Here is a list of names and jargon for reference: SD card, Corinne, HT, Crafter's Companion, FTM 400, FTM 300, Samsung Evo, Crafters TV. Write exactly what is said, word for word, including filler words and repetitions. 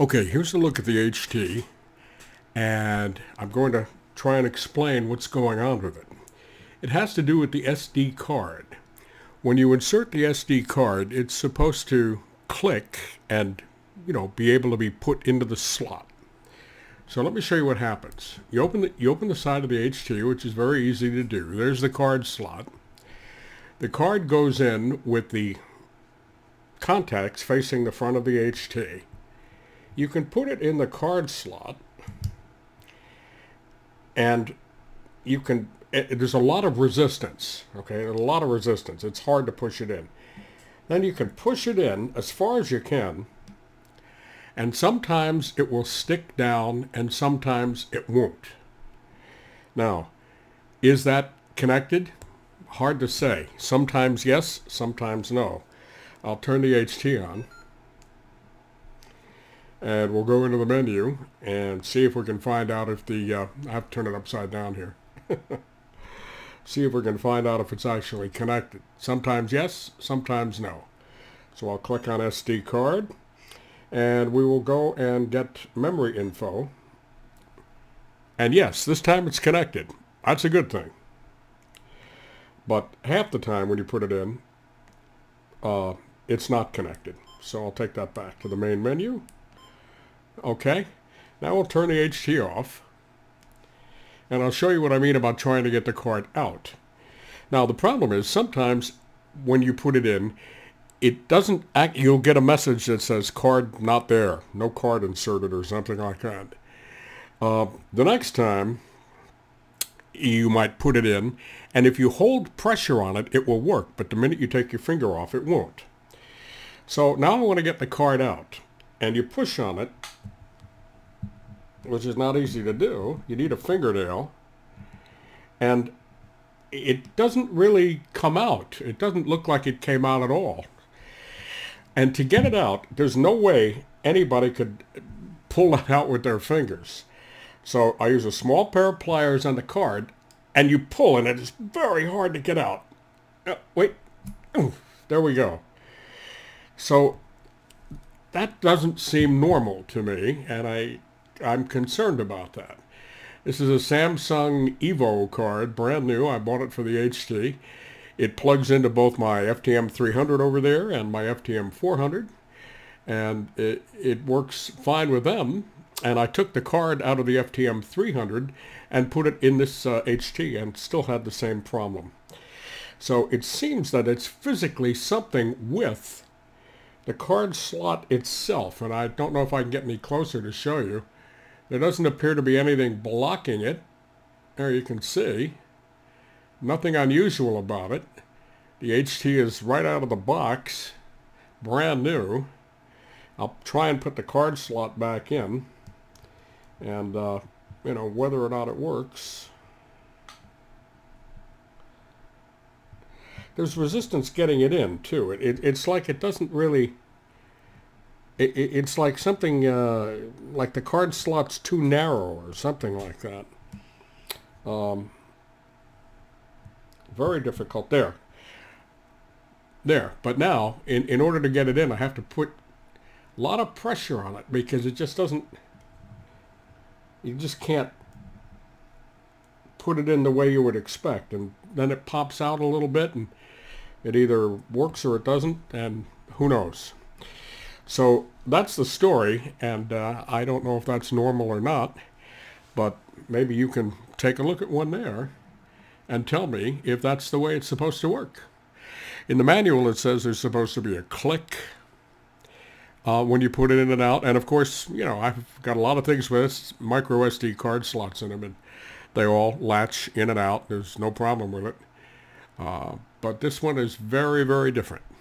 Okay, here's a look at the H T, and I'm going to try and explain what's going on with it. It has to do with the S D card. When you insert the S D card, it's supposed to click and, you know, be able to be put into the slot. So let me show you what happens. You open the, you open the side of the H T, which is very easy to do. There's the card slot. The card goes in with the contacts facing the front of the H T. You can put it in the card slot, and you can, it, it, there's a lot of resistance, okay, a lot of resistance. It's hard to push it in. Then you can push it in as far as you can, and sometimes it will stick down and sometimes it won't. Now, is that connected? Hard to say. Sometimes yes, sometimes no. I'll turn the H T on. And we'll go into the menu and see if we can find out if the, uh, I have to turn it upside down here. See if we can find out if it's actually connected. Sometimes yes, sometimes no. So I'll click on S D card, and we will go and get memory info. And yes, this time it's connected. That's a good thing. But half the time when you put it in, uh, it's not connected. So I'll take that back to the main menu. Okay, now we'll turn the H T off, and I'll show you what I mean about trying to get the card out. Now the problem is sometimes when you put it in, it doesn't act, you'll get a message that says card not there, no card inserted or something like that. Uh, the next time you might put it in, and if you hold pressure on it, it will work, but the minute you take your finger off, it won't. So now I want to get the card out, and you push on it, which is not easy to do. You need a fingernail, and it doesn't really come out. It doesn't look like it came out at all. And to get it out, there's no way anybody could pull it out with their fingers. So I use a small pair of pliers on the card, and you pull, and it's very hard to get out. Uh, wait, ooh, there we go. So that doesn't seem normal to me, and I I'm concerned about that. This is a Samsung Evo card, brand new. I bought it for the H T. It plugs into both my F T M three hundred over there and my F T M four hundred, and it, it works fine with them. And I took the card out of the F T M three hundred and put it in this uh, H T, and still had the same problem. So it seems that it's physically something with the card slot itself, and I don't know if I can get any closer to show you. There doesn't appear to be anything blocking it. There you can see. Nothing unusual about it. The H T is right out of the box, brand new. I'll try and put the card slot back in, and uh, you know, whether or not it works. There's resistance getting it in too. It, it it's like it doesn't really. It, it it's like something uh, like the card slot's too narrow or something like that. Um, very difficult there. There, but now in in order to get it in, I have to put a lot of pressure on it because it just doesn't. You just can't put it in the way you would expect, and then it pops out a little bit, and it either works or it doesn't, and who knows. So that's the story, and uh, I don't know if that's normal or not, but maybe you can take a look at one there and tell me if that's the way it's supposed to work. In the manual it says there's supposed to be a click uh, when you put it in and out, and of course, you know, I've got a lot of things with micro S D card slots in them, and they all latch in and out. There's no problem with it. Uh, but this one is very, very different.